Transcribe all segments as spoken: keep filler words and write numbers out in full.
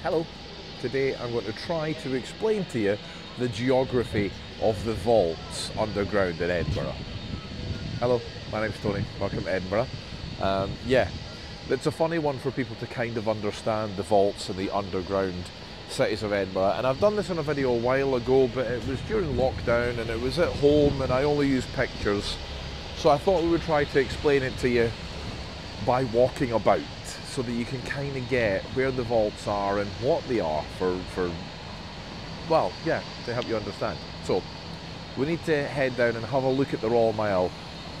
Hello. Today I'm going to try to explain to you the geography of the vaults underground in Edinburgh. Hello, my name's Tony, welcome to Edinburgh. Um, yeah, it's a funny one for people to kind of understand the vaults and the underground cities of Edinburgh, and I've done this in a video a while ago, but it was during lockdown and it was at home and I only used pictures, so I thought we would try to explain it to you by walking about, so that you can kind of get where the vaults are and what they are for, for, well, yeah, to help you understand. So, we need to head down and have a look at the Royal Mile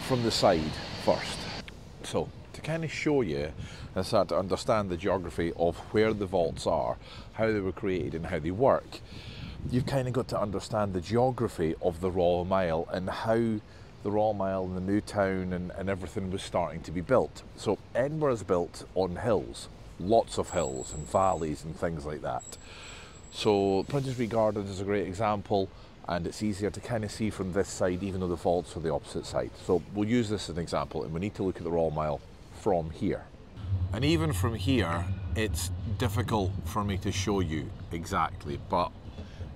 from the side first. So, to kind of show you and start to understand the geography of where the vaults are, how they were created and how they work, you've kind of got to understand the geography of the Royal Mile and how the Royal Mile and the new town and, and everything was starting to be built. So Edinburgh is built on hills, lots of hills and valleys and things like that. So Princes Street Gardens is a great example, and it's easier to kind of see from this side even though the vaults are the opposite side. So we'll use this as an example, and we need to look at the Royal Mile from here. And even from here, it's difficult for me to show you exactly, but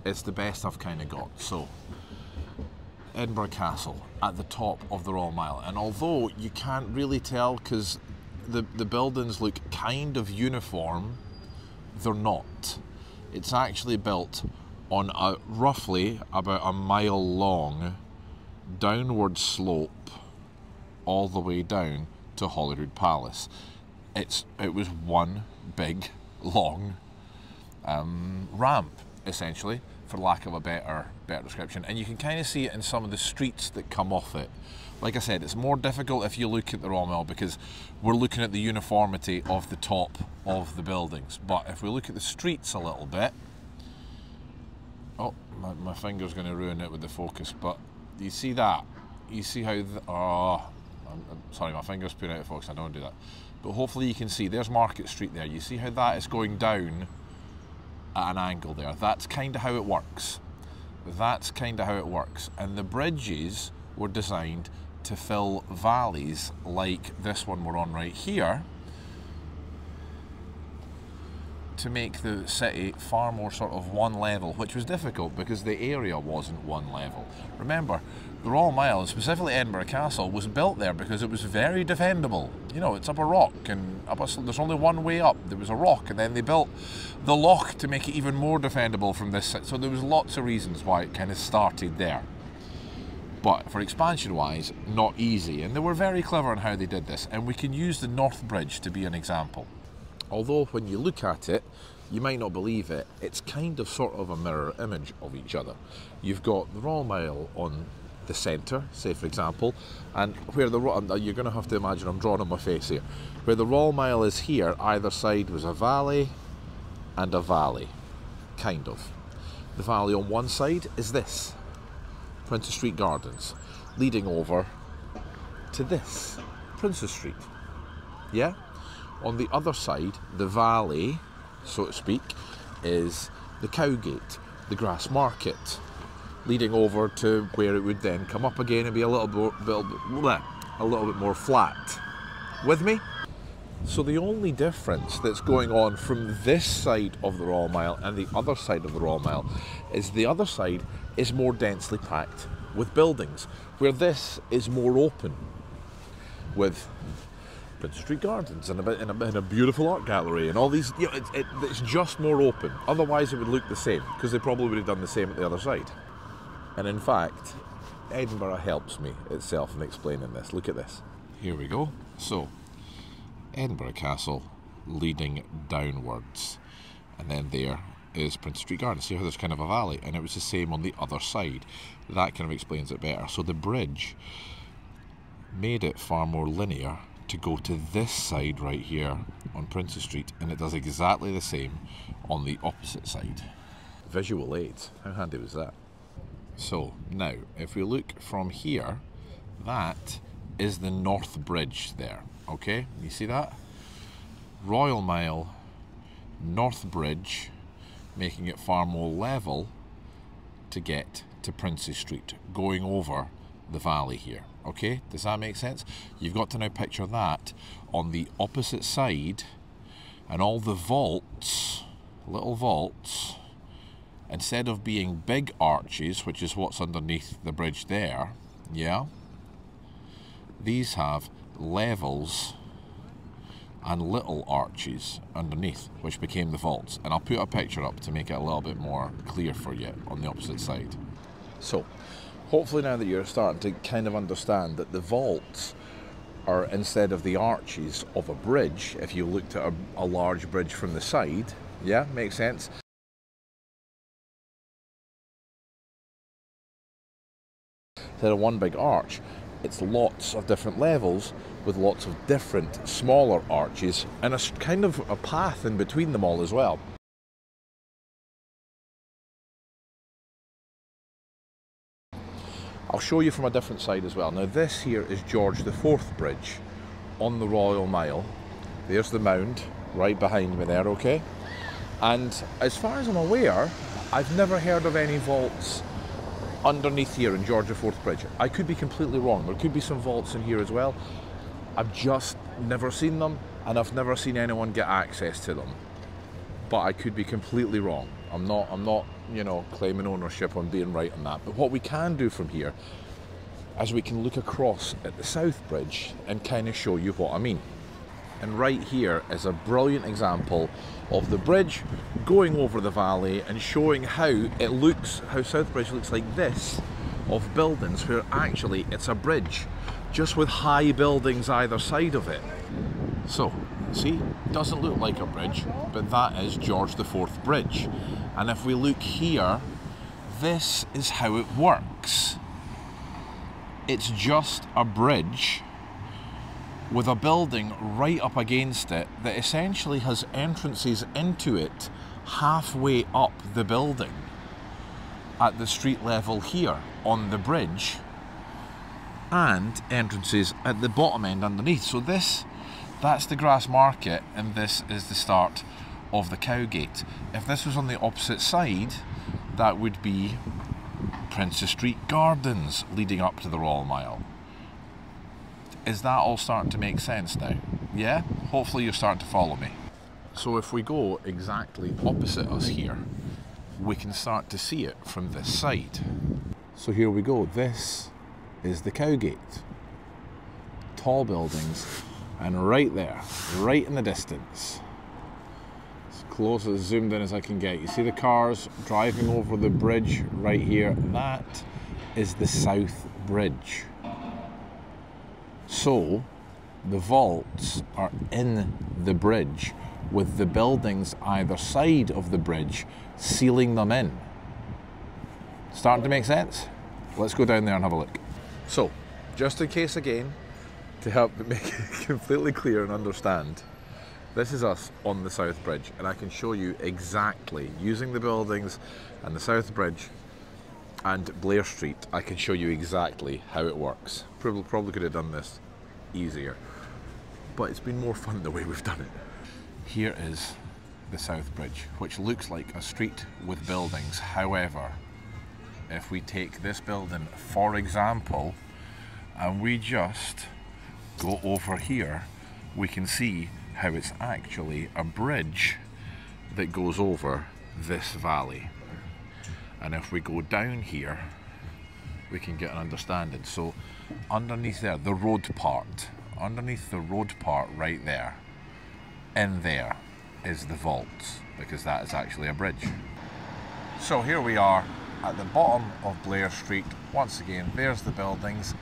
it's the best I've kind of got. So Edinburgh Castle at the top of the Royal Mile, and although you can't really tell because the, the buildings look kind of uniform, they're not. It's actually built on a roughly about a mile long downward slope all the way down to Holyrood Palace. It's, it was one big long um, ramp essentially, for lack of a better better description, and you can kind of see it in some of the streets that come off it. Like I said, it's more difficult if you look at the Royal Mile because we're looking at the uniformity of the top of the buildings, but if we look at the streets a little bit, oh, my, my finger's going to ruin it with the focus, but you see that, you see how, the, oh, I'm, I'm sorry, my finger's put out of focus, I don't want to do that, but hopefully you can see, there's Market Street there, you see how that is going down at an angle there. That's kind of how it works. That's kind of how it works. And the bridges were designed to fill valleys like this one we're on right here to make the city far more sort of one level, which was difficult because the area wasn't one level. Remember, the Royal Mile, and specifically Edinburgh Castle, was built there because it was very defendable. You know, it's up a rock, and up a, there's only one way up. There was a rock, and then they built the loch to make it even more defendable from this side. So there was lots of reasons why it kind of started there. But for expansion-wise, not easy. And they were very clever in how they did this, and we can use the North Bridge to be an example. Although when you look at it, you might not believe it, it's kind of sort of a mirror image of each other. You've got the Royal Mile on the centre, say for example, and where the you're going to have to imagine I'm drawing on my face here. Where the Royal Mile is here, either side was a valley and a valley, kind of. The valley on one side is this, Princes Street Gardens, leading over to this, Princes Street, yeah? On the other side, the valley, so to speak, is the Cowgate, the Grassmarket, leading over to where it would then come up again and be a little bit, a little bit more flat. With me? So the only difference that's going on from this side of the Royal Mile and the other side of the Royal Mile is the other side is more densely packed with buildings, where this is more open with Princes Street Gardens and a, and, a, and a beautiful art gallery and all these, you know, it, it, it's just more open. Otherwise it would look the same, because they probably would have done the same at the other side. And in fact, Edinburgh helps me itself in explaining this. Look at this. Here we go. So, Edinburgh Castle leading downwards, and then there is Princes Street Gardens. See how there's kind of a valley, and it was the same on the other side. That kind of explains it better. So the bridge made it far more linear to go to this side right here on Princes Street, and it does exactly the same on the opposite side. Visual aids, how handy was that? So now if we look from here, that is the North Bridge there, okay? You see that? Royal Mile, North Bridge, making it far more level to get to Princes Street, going over the valley here. Okay, does that make sense? You've got to now picture that on the opposite side, and all the vaults, little vaults, instead of being big arches, which is what's underneath the bridge there, yeah, these have levels and little arches underneath, which became the vaults. And I'll put a picture up to make it a little bit more clear for you on the opposite side. So, hopefully now that you're starting to kind of understand that the vaults are instead of the arches of a bridge, if you looked at a, a large bridge from the side, yeah, makes sense? Instead of one big arch, it's lots of different levels with lots of different smaller arches and a kind of a path in between them all as well. I'll show you from a different side as well. Now this here is George the fourth Bridge on the Royal Mile. There's the mound right behind me there, okay? And as far as I'm aware, I've never heard of any vaults underneath here in George the fourth Bridge. I could be completely wrong. There could be some vaults in here as well. I've just never seen them, and I've never seen anyone get access to them. But I could be completely wrong. I'm not, I'm not, you know, claiming ownership on being right on that. But what we can do from here is we can look across at the South Bridge and kind of show you what I mean. And right here is a brilliant example of the bridge going over the valley and showing how it looks, how South Bridge looks like this, of buildings where actually it's a bridge, just with high buildings either side of it. So, see, doesn't look like a bridge, but that is George the fourth Bridge. And if we look here, this is how it works. It's just a bridge with a building right up against it that essentially has entrances into it halfway up the building at the street level here on the bridge, and entrances at the bottom end underneath. So this, that's the Grassmarket, and this is the start of the Cowgate. If this was on the opposite side, that would be Princes Street Gardens leading up to the Royal Mile. Is that all starting to make sense now? Yeah? Hopefully you're starting to follow me. So if we go exactly opposite us here, we can start to see it from this side. So here we go. This is the Cowgate. Tall buildings, and right there, right in the distance, as close as zoomed in as I can get, you see the cars driving over the bridge right here. That is the South Bridge. So, the vaults are in the bridge, with the buildings either side of the bridge sealing them in. Starting to make sense? Let's go down there and have a look. So, just in case again, to help make it completely clear and understand, this is us on the South Bridge, and I can show you exactly, using the buildings and the South Bridge and Blair Street, I can show you exactly how it works. Probably, probably could have done this easier, but it's been more fun the way we've done it. Here is the South Bridge, which looks like a street with buildings. However, if we take this building, for example, and we just go over here, we can see how it's actually a bridge that goes over this valley. And if we go down here, we can get an understanding. So underneath there, the road part, underneath the road part right there, in there is the vaults, because that is actually a bridge. So here we are at the bottom of Blair Street. Once again, there's the buildings,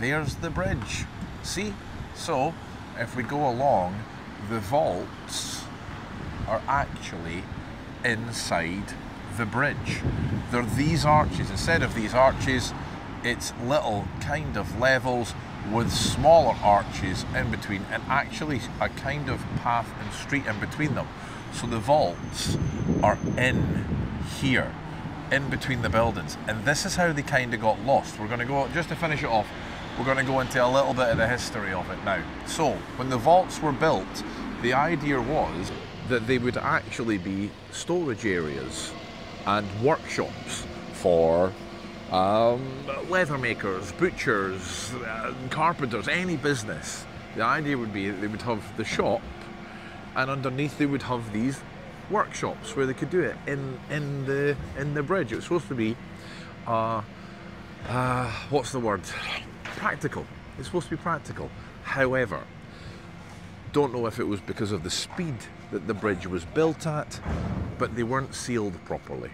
there's the bridge. See? So if we go along, the vaults are actually inside the bridge. They're these arches. Instead of these arches, it's little kind of levels with smaller arches in between, and actually a kind of path and street in between them. So the vaults are in here, in between the buildings. And this is how they kind of got lost. We're going to go, just to finish it off, we're going to go into a little bit of the history of it now. So, when the vaults were built, the idea was that they would actually be storage areas and workshops for Um, leather makers, butchers, uh, carpenters, any business. The idea would be that they would have the shop, and underneath they would have these workshops where they could do it in in the in the bridge. It was supposed to be, uh, uh, what's the word? Practical. It's supposed to be practical. However, don't know if it was because of the speed that the bridge was built at, but they weren't sealed properly.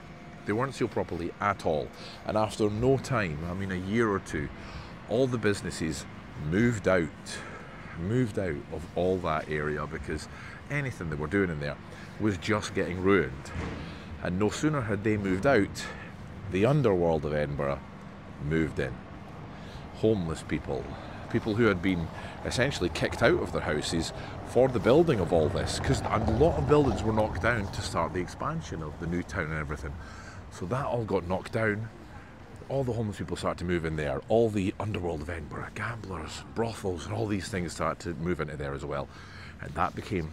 They weren't sealed properly at all. And after no time, I mean a year or two, all the businesses moved out, moved out of all that area because anything they were doing in there was just getting ruined. And no sooner had they moved out, the underworld of Edinburgh moved in. Homeless people, people who had been essentially kicked out of their houses for the building of all this, because a lot of buildings were knocked down to start the expansion of the new town and everything. So that all got knocked down. All the homeless people started to move in there. All the underworld of Edinburgh, gamblers, brothels, and all these things started to move into there as well. And that became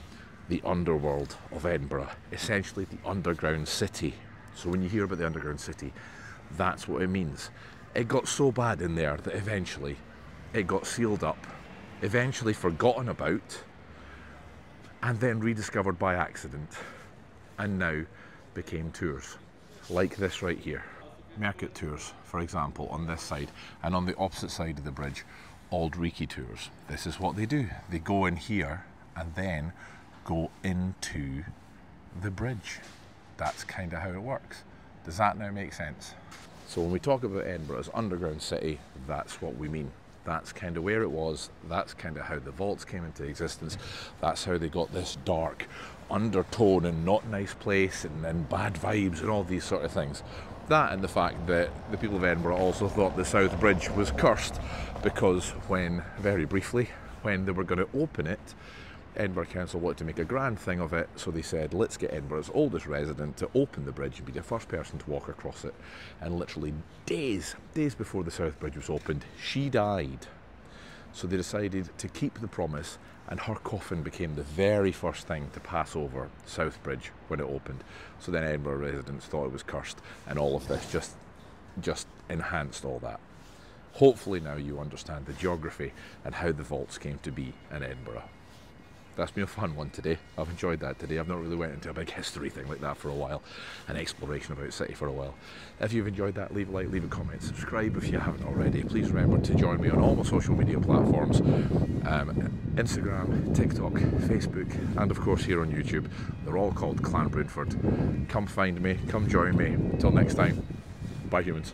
the underworld of Edinburgh, essentially the underground city. So when you hear about the underground city, that's what it means. It got so bad in there that eventually it got sealed up, eventually forgotten about, and then rediscovered by accident, and now became tours, like this right here. Mercat tours, for example, on this side, and on the opposite side of the bridge, Auld Reekie tours. This is what they do. They go in here and then go into the bridge. That's kind of how it works. Does that now make sense? So when we talk about Edinburgh as underground city, that's what we mean. That's kind of where it was, that's kind of how the vaults came into existence, that's how they got this dark undertone and not nice place and, and bad vibes and all these sort of things. That and the fact that the people of Edinburgh also thought the South Bridge was cursed because when, very briefly, when they were going to open it, Edinburgh Council wanted to make a grand thing of it, so they said, let's get Edinburgh's oldest resident to open the bridge and be the first person to walk across it. And literally days, days before the South Bridge was opened, she died. So they decided to keep the promise, and her coffin became the very first thing to pass over South Bridge when it opened. So then Edinburgh residents thought it was cursed, and all of this just, just enhanced all that. Hopefully now you understand the geography and how the vaults came to be in Edinburgh. That's been a fun one today. I've enjoyed that today. I've not really went into a big history thing like that for a while, an exploration about city for a while. If you've enjoyed that, leave a like, leave a comment, subscribe if you haven't already. Please remember to join me on all my social media platforms, um, Instagram, TikTok, Facebook, and of course here on YouTube. They're all called Clan Broonford. Come find me, come join me. Till next time, bye humans.